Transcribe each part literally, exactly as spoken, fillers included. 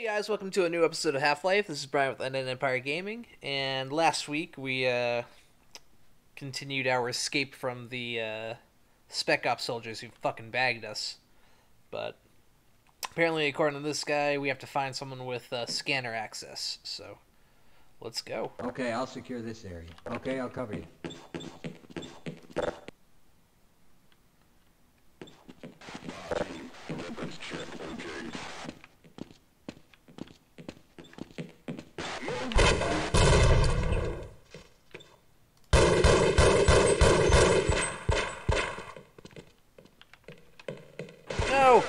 Hey guys, welcome to a new episode of Half-Life. This is Brian with Undead Empire Gaming, and last week we uh, continued our escape from the uh, Spec Ops soldiers who fucking bagged us. But apparently, according to this guy, we have to find someone with uh, scanner access, so let's go. Okay, I'll secure this area. Okay, I'll cover you. No!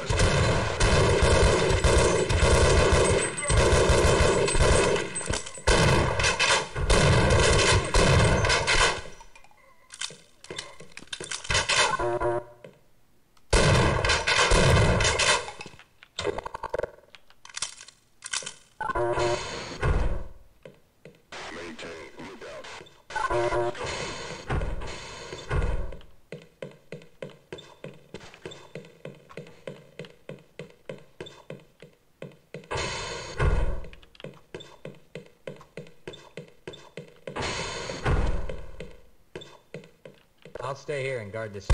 I'll stay here and guard this.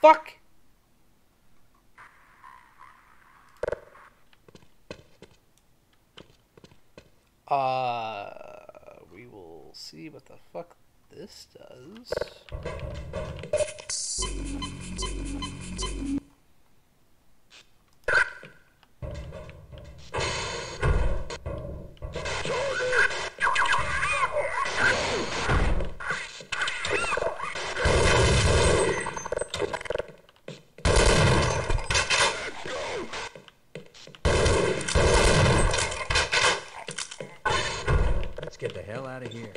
Fuck! Uh, we will see what the fuck this does. Get the hell out of here.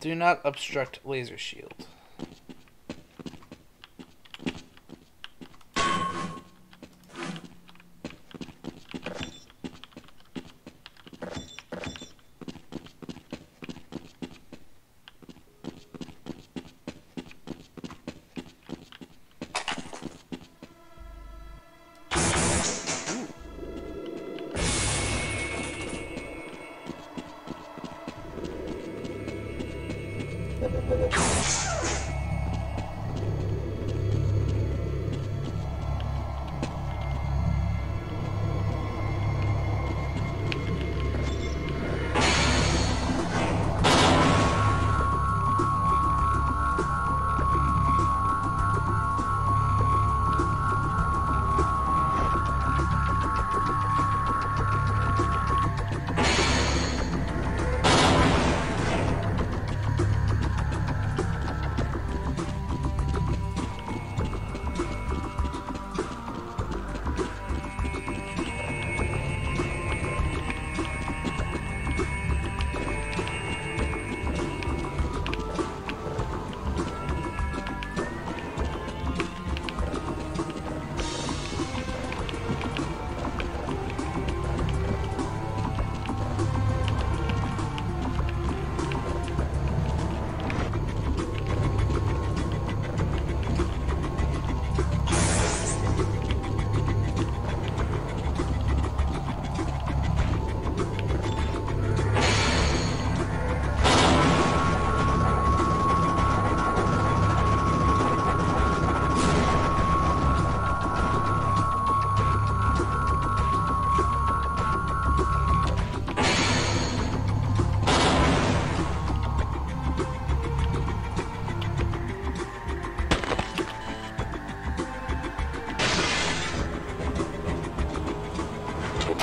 Do not obstruct laser shield. it.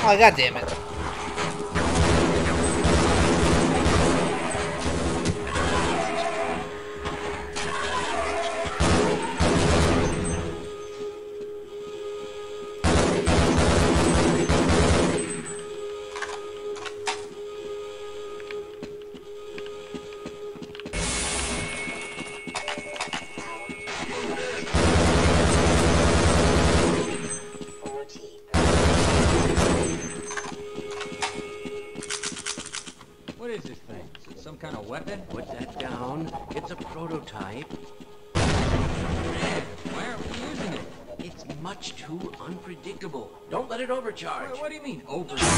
Oh, God damn it. Overcharge. What do you mean, overcharge?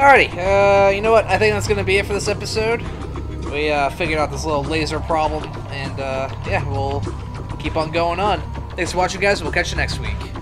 Alrighty, uh, you know what, I think that's going to be it for this episode. We uh, figured out this little laser problem, and uh, yeah, we'll keep on going on. Thanks for watching, guys, we'll catch you next week.